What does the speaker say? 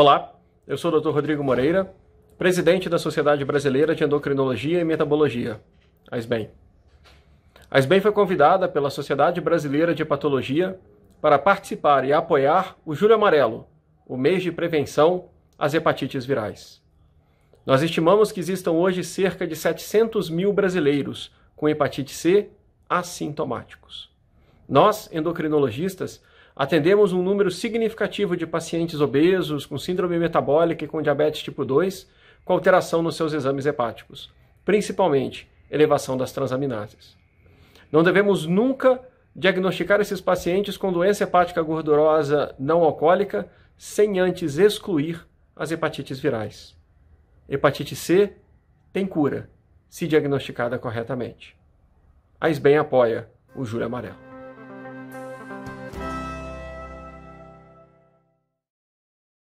Olá, eu sou o Dr. Rodrigo Moreira, presidente da Sociedade Brasileira de Endocrinologia e Metabologia, a SBEM. A SBEM foi convidada pela Sociedade Brasileira de Hepatologia para participar e apoiar o Julho Amarelo, o mês de prevenção às hepatites virais. Nós estimamos que existam hoje cerca de 700 mil brasileiros com hepatite C assintomáticos. Nós, endocrinologistas, atendemos um número significativo de pacientes obesos, com síndrome metabólica e com diabetes tipo 2, com alteração nos seus exames hepáticos, principalmente elevação das transaminases. Não devemos nunca diagnosticar esses pacientes com doença hepática gordurosa não alcoólica sem antes excluir as hepatites virais. Hepatite C tem cura, se diagnosticada corretamente. A SBEM apoia o Julho Amarelo.